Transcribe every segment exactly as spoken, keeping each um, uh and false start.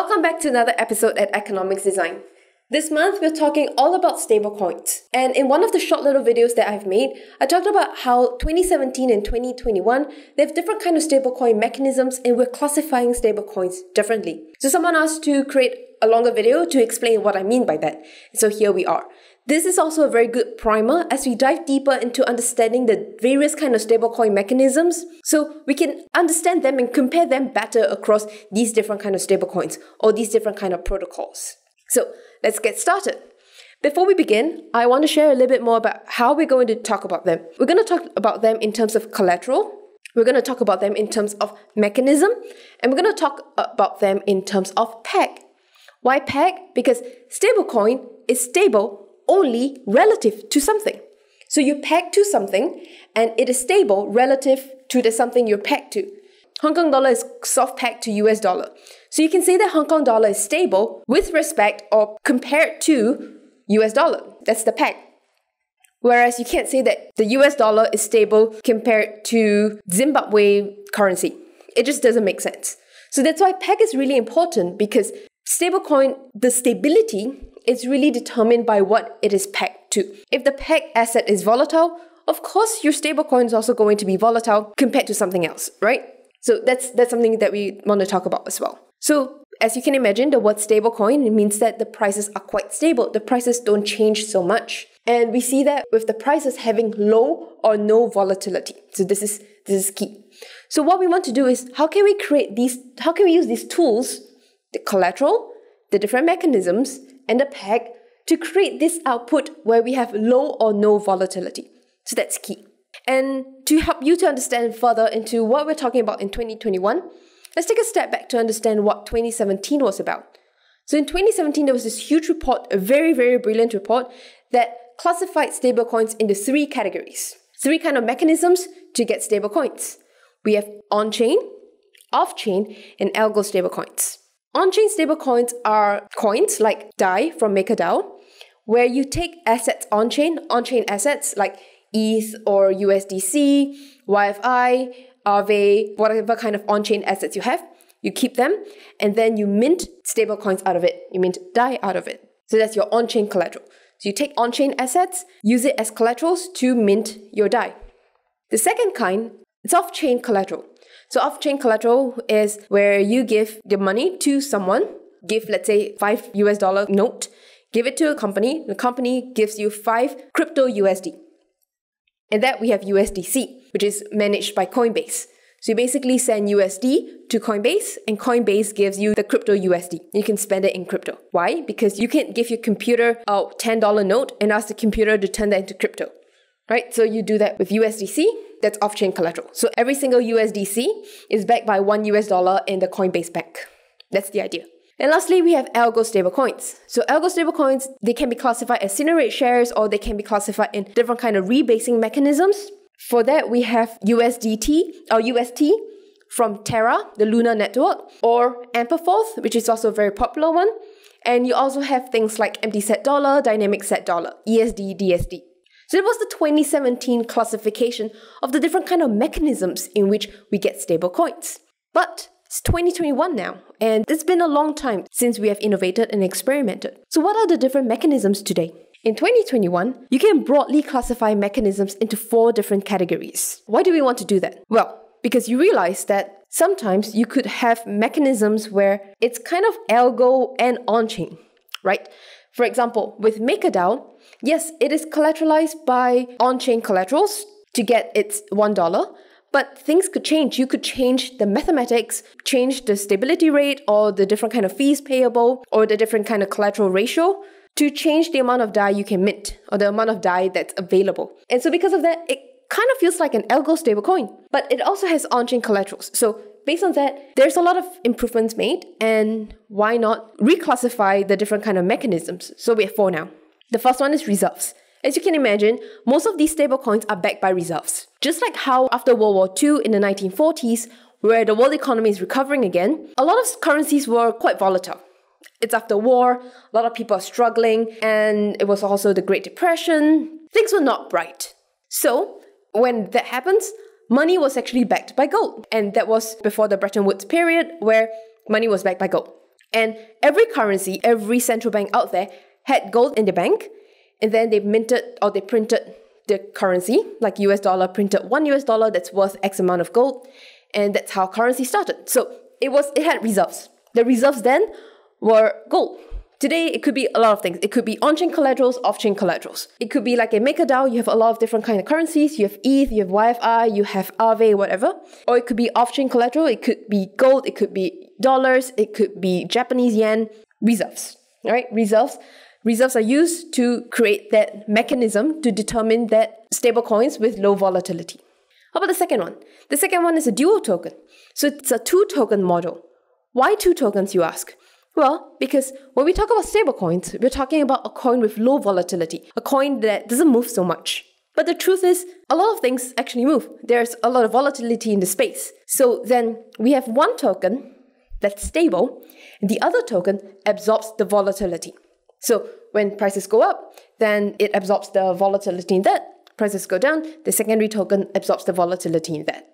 Welcome back to another episode at Economics Design. This month, we're talking all about stablecoins. And in one of the short little videos that I've made, I talked about how twenty seventeen and twenty twenty-one, they have different kind of stablecoin mechanisms and we're classifying stablecoins differently. So someone asked to create a longer video to explain what I mean by that. So here we are. This is also a very good primer as we dive deeper into understanding the various kind of stablecoin mechanisms so we can understand them and compare them better across these different kind of stablecoins or these different kind of protocols. So let's get started. Before we begin, I want to share a little bit more about how we're going to talk about them. We're going to talk about them in terms of collateral, we're going to talk about them in terms of mechanism, and we're going to talk about them in terms of peg. Why peg? Because stablecoin is stable only relative to something. So you peg to something and it is stable relative to the something you're pegged to. Hong Kong dollar is soft pegged to U S dollar. So you can say that Hong Kong dollar is stable with respect or compared to U S dollar. That's the peg. Whereas you can't say that the U S dollar is stable compared to Zimbabwe currency. It just doesn't make sense. So that's why peg is really important because stablecoin, the stability it's really determined by what it is pegged to. If the peg asset is volatile, of course your stablecoin is also going to be volatile compared to something else, right? So that's that's something that we want to talk about as well. So as you can imagine, the word stablecoin means that the prices are quite stable. The prices don't change so much. And we see that with the prices having low or no volatility. So this is this is key. So what we want to do is how can we create these, how can we use these tools, the collateral, the different mechanisms, and the peg to create this output where we have low or no volatility. So that's key. And to help you to understand further into what we're talking about in twenty twenty-one, let's take a step back to understand what twenty seventeen was about. So in twenty seventeen, there was this huge report, a very, very brilliant report that classified stablecoins into three categories, three kind of mechanisms to get stablecoins. We have on-chain, off-chain, and algo stablecoins. On-chain stablecoins are coins like D A I from MakerDAO, where you take assets on-chain, on-chain assets like E T H or U S D C, Y F I, Aave, whatever kind of on-chain assets you have, you keep them, and then you mint stablecoins out of it. You mint D A I out of it. So that's your on-chain collateral. So you take on-chain assets, use it as collaterals to mint your D A I. The second kind is off-chain collateral. So off-chain collateral is where you give your money to someone, give let's say five U S dollar note, give it to a company, the company gives you five crypto U S D. And that we have U S D C, which is managed by Coinbase. So you basically send U S D to Coinbase and Coinbase gives you the crypto U S D. You can spend it in crypto. Why? Because you can't give your computer a ten dollar note and ask the computer to turn that into crypto. Right? So you do that with U S D C. That's off-chain collateral. So every single U S D C is backed by one U S dollar in the Coinbase bank. That's the idea. And lastly, we have algo stablecoins. So algo stablecoins, they can be classified as Scenerate shares or they can be classified in different kind of rebasing mechanisms. For that, we have U S D T or U S T from Terra, the Lunar network, or Ampleforth, which is also a very popular one. And you also have things like empty set dollar, dynamic set dollar, E S D, D S D. So that was the twenty seventeen classification of the different kind of mechanisms in which we get stablecoins. But it's twenty twenty-one now, and it's been a long time since we have innovated and experimented. So what are the different mechanisms today? In twenty twenty-one, you can broadly classify mechanisms into four different categories. Why do we want to do that? Well, because you realize that sometimes you could have mechanisms where it's kind of algo and on-chain, right? For example, with MakerDAO, yes, it is collateralized by on-chain collaterals to get its one dollar, but things could change. You could change the mathematics, change the stability rate or the different kind of fees payable or the different kind of collateral ratio to change the amount of D A I you can mint or the amount of D A I that's available. And so because of that, it kind of feels like an algo stablecoin, but it also has on-chain collaterals. So based on that, there's a lot of improvements made and why not reclassify the different kind of mechanisms? So we have four now. The first one is reserves. As you can imagine, most of these stablecoins are backed by reserves. Just like how after World War Two in the nineteen forties, where the world economy is recovering again, a lot of currencies were quite volatile. It's after war, a lot of people are struggling, and it was also the Great Depression. Things were not bright. So when that happens, money was actually backed by gold. And that was before the Bretton Woods period, where money was backed by gold. And every currency, every central bank out there had gold in the bank, and then they minted or they printed the currency, like U S dollar printed one U S dollar that's worth X amount of gold, and that's how currency started. So it was it had reserves. The reserves then were gold. Today, it could be a lot of things. It could be on-chain collaterals, off-chain collaterals. It could be like a MakerDAO. You have a lot of different kind of currencies. You have E T H, you have Y F I, you have Aave, whatever. Or it could be off-chain collateral. It could be gold. It could be dollars. It could be Japanese yen. Reserves, all right? Reserves. Reserves are used to create that mechanism to determine that stable coins with low volatility. How about the second one? The second one is a dual token. So it's a two-token model. Why two tokens, you ask? Well, because when we talk about stablecoins, we're talking about a coin with low volatility, a coin that doesn't move so much. But the truth is, a lot of things actually move. There's a lot of volatility in the space. So then we have one token that's stable, and the other token absorbs the volatility. So when prices go up, then it absorbs the volatility in that. Prices go down, the secondary token absorbs the volatility in that.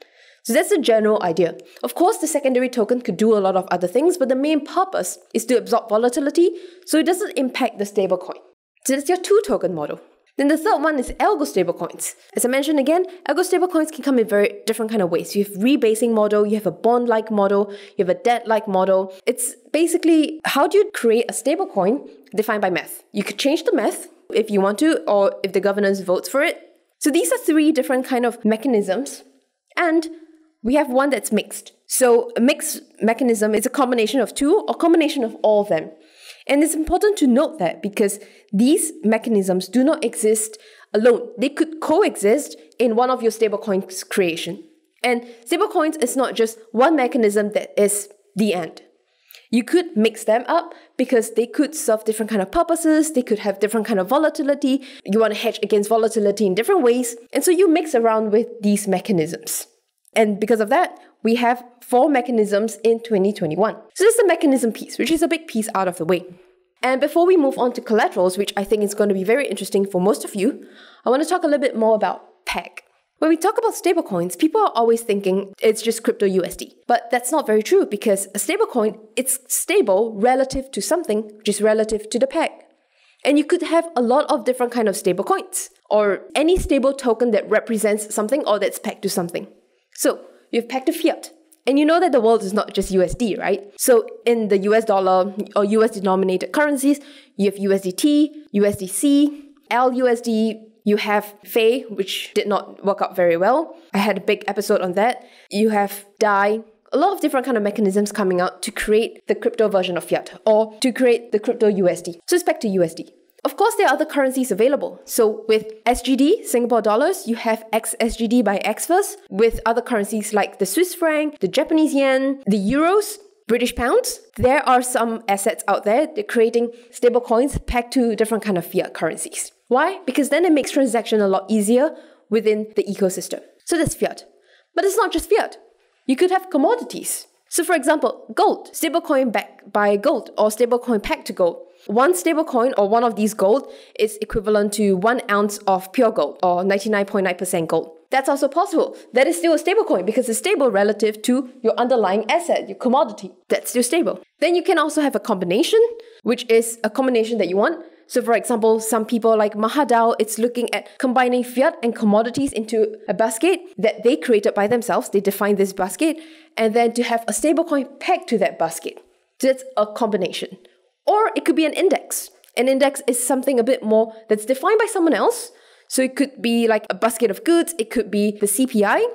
So that's the general idea. Of course, the secondary token could do a lot of other things, but the main purpose is to absorb volatility so it doesn't impact the stablecoin. So that's your two-token model. Then the third one is algo stablecoins. As I mentioned again, algo stablecoins can come in very different kind of ways. You have rebasing model, you have a bond-like model, you have a debt-like model. It's basically how do you create a stablecoin defined by math. You could change the math if you want to, or if the governance votes for it. So these are three different kind of mechanisms, and we have one that's mixed. So a mixed mechanism is a combination of two or combination of all of them. And it's important to note that because these mechanisms do not exist alone. They could coexist in one of your stablecoins creation. And stablecoins is not just one mechanism that is the end. You could mix them up because they could serve different kind of purposes. They could have different kind of volatility. You want to hedge against volatility in different ways. And so you mix around with these mechanisms. And because of that, we have four mechanisms in twenty twenty-one. So this is the mechanism piece, which is a big piece out of the way. And before we move on to collaterals, which I think is going to be very interesting for most of you, I want to talk a little bit more about P E G. When we talk about stablecoins, people are always thinking it's just crypto U S D. But that's not very true because a stablecoin, it's stable relative to something, which is relative to the P E G. And you could have a lot of different kind of stablecoins or any stable token that represents something or that's pegged to something. So you've pegged to fiat, and you know that the world is not just U S D, right? So in the U S dollar or U S denominated currencies, you have U S D T, U S D C, L U S D, you have F E I, which did not work out very well. I had a big episode on that. You have D A I, a lot of different kind of mechanisms coming out to create the crypto version of fiat or to create the crypto U S D. So it's back to U S D. Of course, there are other currencies available. So with S G D, Singapore dollars, you have X S G D by Xverse. With other currencies like the Swiss franc, the Japanese yen, the euros, British pounds, there are some assets out there. They're creating stable coins pegged to different kind of fiat currencies. Why? Because then it makes transaction a lot easier within the ecosystem. So that's fiat. But it's not just fiat. You could have commodities. So for example, gold, stablecoin backed by gold or stablecoin pegged to gold. One stablecoin or one of these gold is equivalent to one ounce of pure gold or ninety-nine point nine percent gold. That's also possible. That is still a stablecoin because it's stable relative to your underlying asset, your commodity. That's still stable. Then you can also have a combination, which is a combination that you want. So for example, some people like Mahadao, it's looking at combining fiat and commodities into a basket that they created by themselves. They define this basket and then to have a stablecoin pegged to that basket. So that's a combination. Or it could be an index. An index is something a bit more that's defined by someone else. So it could be like a basket of goods. It could be the C P I.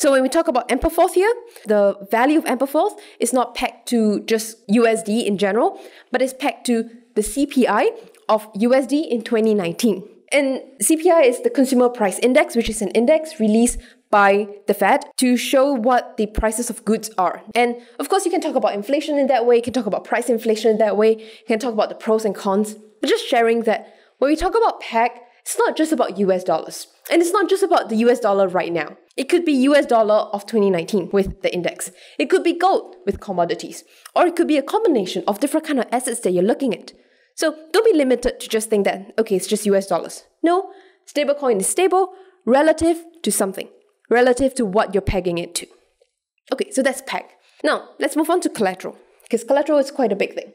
So when we talk about Ampleforth here, the value of Ampleforth is not pegged to just U S D in general, but it's pegged to the C P I of U S D in twenty nineteen. And C P I is the Consumer Price Index, which is an index released by the Fed to show what the prices of goods are. And of course, you can talk about inflation in that way, you can talk about price inflation in that way, you can talk about the pros and cons. But just sharing that when we talk about P E G, it's not just about U S dollars. And it's not just about the U S dollar right now. It could be U S dollar of twenty nineteen with the index. It could be gold with commodities. Or it could be a combination of different kind of assets that you're looking at. So don't be limited to just think that, okay, it's just U S dollars. No, stablecoin is stable relative to something, relative to what you're pegging it to. Okay, so that's P E G. Now, let's move on to collateral. because collateral is quite a big thing.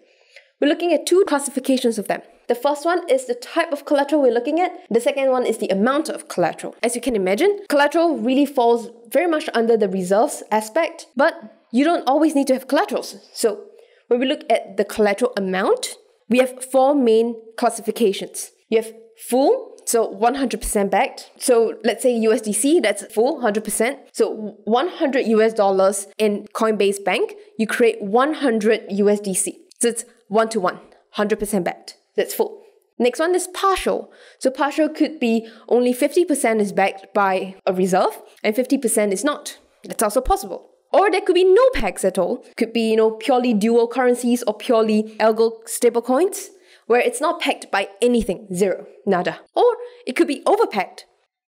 We're looking at two classifications of them. The first one is the type of collateral we're looking at. The second one is the amount of collateral. As you can imagine, collateral really falls very much under the reserves aspect, but you don't always need to have collaterals. So when we look at the collateral amount, we have four main classifications. You have full, so one hundred percent backed. So let's say U S D C, that's full, one hundred percent. So one hundred U S dollars in Coinbase Bank, you create one hundred U S D C. So it's one to one, one hundred percent backed. That's full. Next one is partial. So partial could be only fifty percent is backed by a reserve and fifty percent is not. That's also possible. Or there could be no pegs at all. Could be, you know, purely dual currencies or purely algo stablecoins, where it's not pegged by anything, zero, nada. Or it could be overpegged,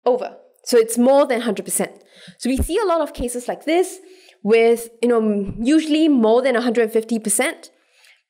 over. So it's more than one hundred percent. So we see a lot of cases like this with, you know, usually more than one hundred fifty percent.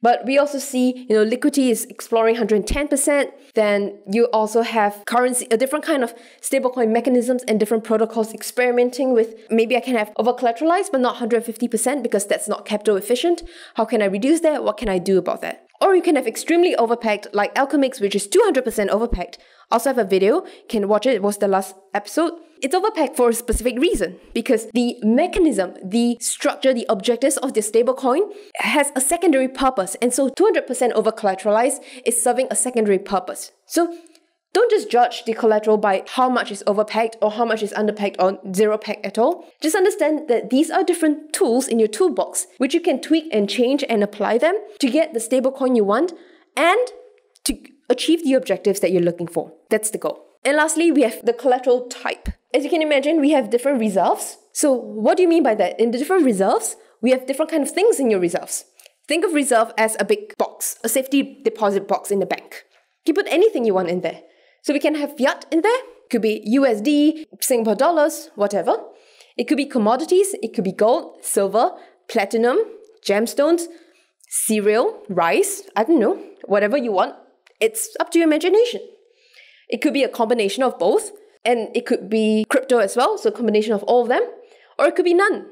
But we also see, you know, liquidity is exploring one hundred ten percent. Then you also have currency, a different kind of stablecoin mechanisms and different protocols experimenting with, maybe I can have over-collateralized, but not one hundred fifty percent because that's not capital efficient. How can I reduce that? What can I do about that? Or you can have extremely overpegged, like Alchemix, which is two hundred percent overpegged. I also have a video, you can watch it, it was the last episode. It's overpegged for a specific reason, because the mechanism, the structure, the objectives of the stablecoin has a secondary purpose, and so two hundred percent over-collateralized is serving a secondary purpose. So don't just judge the collateral by how much is overpegged or how much is underpegged or zero-pegged at all. Just understand that these are different tools in your toolbox, which you can tweak and change and apply them to get the stablecoin you want and to achieve the objectives that you're looking for. That's the goal. And lastly, we have the collateral type. As you can imagine, we have different reserves. So what do you mean by that? In the different reserves, we have different kind of things in your reserves. Think of reserve as a big box, a safety deposit box in the bank. You put anything you want in there. So we can have fiat in there. Could be U S D, Singapore dollars, whatever. It could be commodities. It could be gold, silver, platinum, gemstones, cereal, rice. I don't know. Whatever you want. It's up to your imagination. It could be a combination of both, and it could be crypto as well, so a combination of all of them, or it could be none,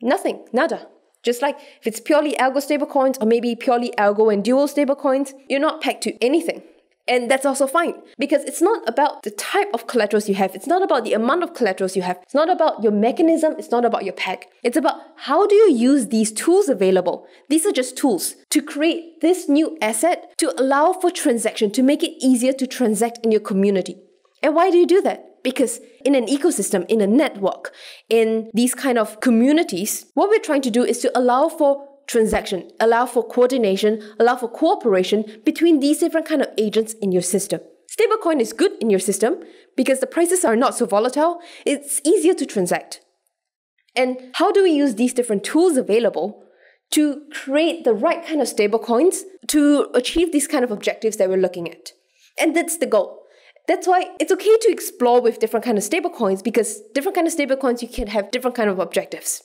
nothing, nada. Just like if it's purely algo stablecoins or maybe purely algo and dual stablecoins, you're not pegged to anything. And that's also fine, because it's not about the type of collaterals you have. It's not about the amount of collaterals you have. It's not about your mechanism. It's not about your peg. It's about how do you use these tools available? These are just tools to create this new asset to allow for transaction, to make it easier to transact in your community. And why do you do that? Because in an ecosystem, in a network, in these kind of communities, what we're trying to do is to allow for transaction, allow for coordination, allow for cooperation between these different kind of agents in your system. Stablecoin is good in your system because the prices are not so volatile. It's easier to transact. And how do we use these different tools available to create the right kind of stablecoins to achieve these kind of objectives that we're looking at? And that's the goal. That's why it's okay to explore with different kind of stablecoins, because different kind of stablecoins, you can have different kind of objectives.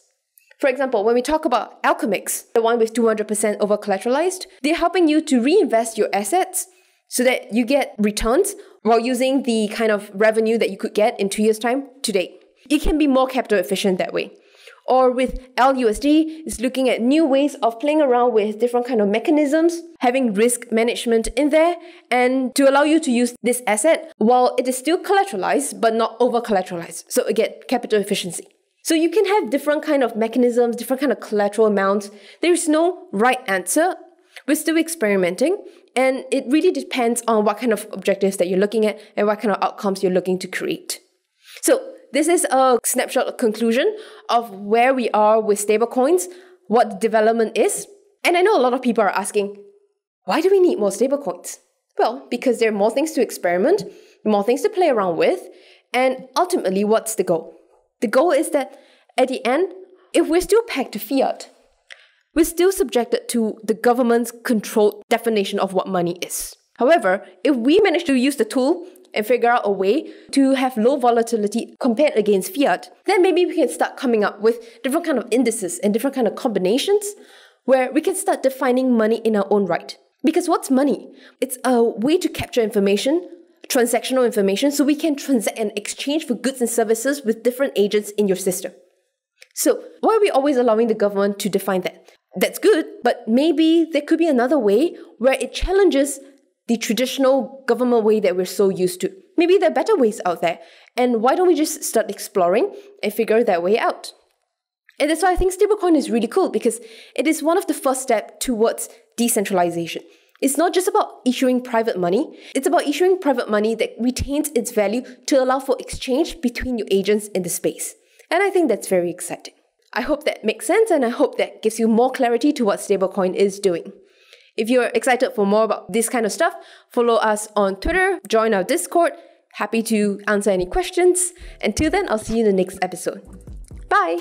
For example, when we talk about Alchemix, the one with two hundred percent over-collateralized, they're helping you to reinvest your assets so that you get returns while using the kind of revenue that you could get in two years' time today. It can be more capital efficient that way. Or with L U S D, it's looking at new ways of playing around with different kind of mechanisms, having risk management in there, and to allow you to use this asset while it is still collateralized but not over-collateralized. So again, capital efficiency. So you can have different kind of mechanisms, different kind of collateral amounts. There's no right answer. We're still experimenting, and it really depends on what kind of objectives that you're looking at and what kind of outcomes you're looking to create. So this is a snapshot, a conclusion of where we are with stablecoins, what the development is. And I know a lot of people are asking, why do we need more stablecoins? Well, because there are more things to experiment, more things to play around with, and ultimately, what's the goal? The goal is that at the end, if we're still pegged to fiat, we're still subjected to the government's controlled definition of what money is. However, if we manage to use the tool and figure out a way to have low volatility compared against fiat, then maybe we can start coming up with different kind of indices and different kind of combinations where we can start defining money in our own right. Because what's money? It's a way to capture information, transactional information, so we can transact and exchange for goods and services with different agents in your system. So why are we always allowing the government to define that? that's good, but maybe there could be another way where it challenges the traditional government way that we're so used to. Maybe there are better ways out there. And why don't we just start exploring and figure that way out? And that's why I think stablecoin is really cool, because it is one of the first steps towards decentralization. It's not just about issuing private money. It's about issuing private money that retains its value to allow for exchange between your agents in the space. And I think that's very exciting. I hope that makes sense, and I hope that gives you more clarity to what stablecoin is doing. If you're excited for more about this kind of stuff, follow us on Twitter, join our Discord. Happy to answer any questions. Until then, I'll see you in the next episode. Bye!